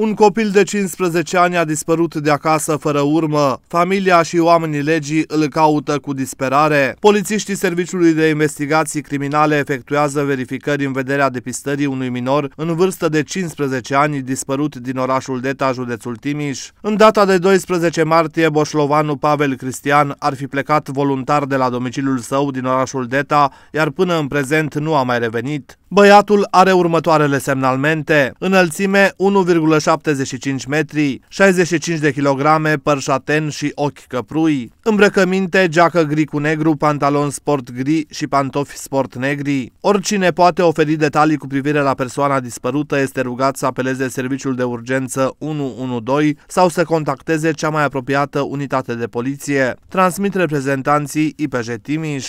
Un copil de 15 ani a dispărut de acasă fără urmă. Familia și oamenii legii îl caută cu disperare. Polițiștii Serviciului de Investigații Criminale efectuează verificări în vederea depistării unui minor în vârstă de 15 ani dispărut din orașul Deta, județul Timiș. În data de 12 martie, Boșlovanu Pavel Cristian ar fi plecat voluntar de la domiciliul său din orașul Deta, iar până în prezent nu a mai revenit. Băiatul are următoarele semnalmente: înălțime 1,75 metri, 65 de kilograme, păr șaten și ochi căprui, îmbrăcăminte, geacă gri cu negru, pantalon sport gri și pantofi sport negri. Oricine poate oferi detalii cu privire la persoana dispărută este rugat să apeleze serviciul de urgență 112 sau să contacteze cea mai apropiată unitate de poliție. Transmit reprezentanții IPJ Timiș.